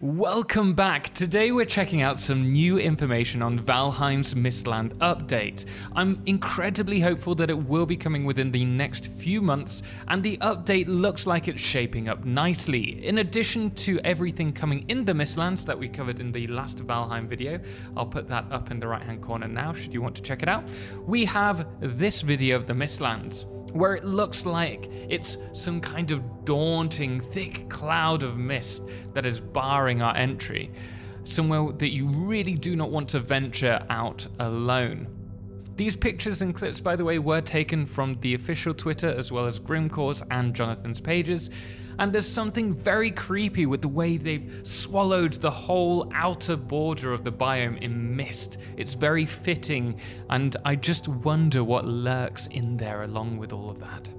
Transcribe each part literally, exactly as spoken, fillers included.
Welcome back! Today we're checking out some new information on Valheim's Mistland update. I'm incredibly hopeful that it will be coming within the next few months, and the update looks like it's shaping up nicely. In addition to everything coming in the Mistlands that we covered in the last Valheim video, I'll put that up in the right hand corner now should you want to check it out, we have this video of the Mistlands, where it looks like it's some kind of daunting, thick cloud of mist that is barring our entry, somewhere that you really do not want to venture out alone. These pictures and clips, by the way, were taken from the official Twitter as well as Grimcore's and Jonathan's pages, and there's something very creepy with the way they've swallowed the whole outer border of the biome in mist. It's very fitting, and I just wonder what lurks in there along with all of that.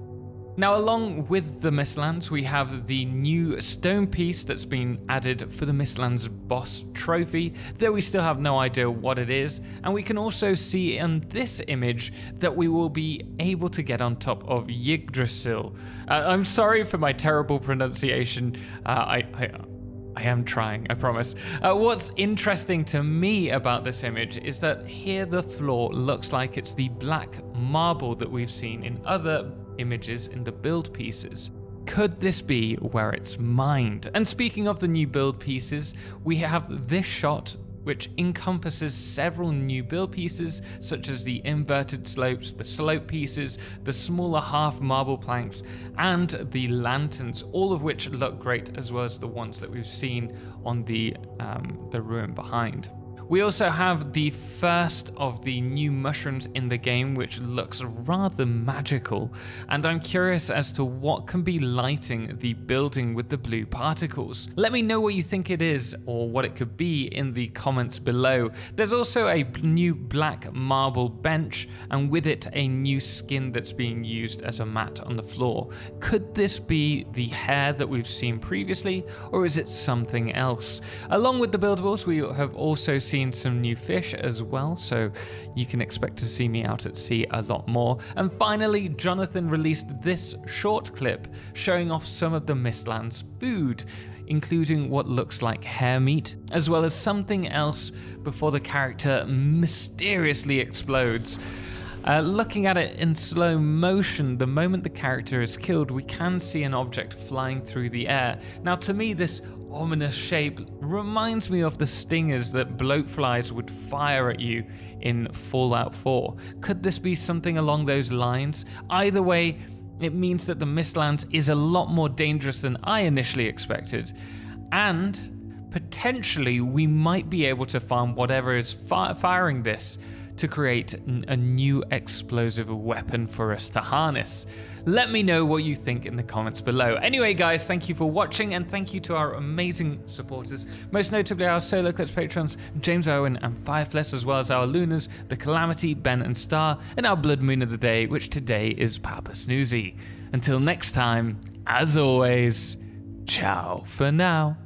Now, along with the Mistlands, we have the new stone piece that's been added for the Mistlands boss trophy, though we still have no idea what it is, and we can also see in this image that we will be able to get on top of Yggdrasil. Uh, I'm sorry for my terrible pronunciation, uh, I... I I am trying, I promise. Uh, what's interesting to me about this image is that here the floor looks like it's the black marble that we've seen in other images in the build pieces. Could this be where it's mined? And speaking of the new build pieces, we have this shot which encompasses several new build pieces such as the inverted slopes, the slope pieces, the smaller half marble planks, and the lanterns, all of which look great, as well as the ones that we've seen on the, um, the ruin behind. We also have the first of the new mushrooms in the game, which looks rather magical, and I'm curious as to what can be lighting the building with the blue particles. Let me know what you think it is or what it could be in the comments below. There's also a new black marble bench, and with it a new skin that's being used as a mat on the floor. Could this be the hair that we've seen previously, or is it something else? Along with the buildables, we have also seen some new fish as well, so you can expect to see me out at sea a lot more. And finally, Jonathan released this short clip showing off some of the Mistlands food, including what looks like hair meat, as well as something else before the character mysteriously explodes. Uh, looking at it in slow motion, the moment the character is killed, we can see an object flying through the air. Now, to me, this ominous shape reminds me of the stingers that bloatflies would fire at you in Fallout four. Could this be something along those lines? Either way, it means that the Mistlands is a lot more dangerous than I initially expected, and potentially we might be able to farm whatever is fi- firing this to create a new explosive weapon for us to harness. Let me know what you think in the comments below. Anyway, guys, thank you for watching, and thank you to our amazing supporters, most notably our Solo Clips patrons, James Owen and Firefless, as well as our Lunas, The Calamity, Ben and Star, and our Blood Moon of the Day, which today is Papa Snoozy. Until next time, as always, ciao for now.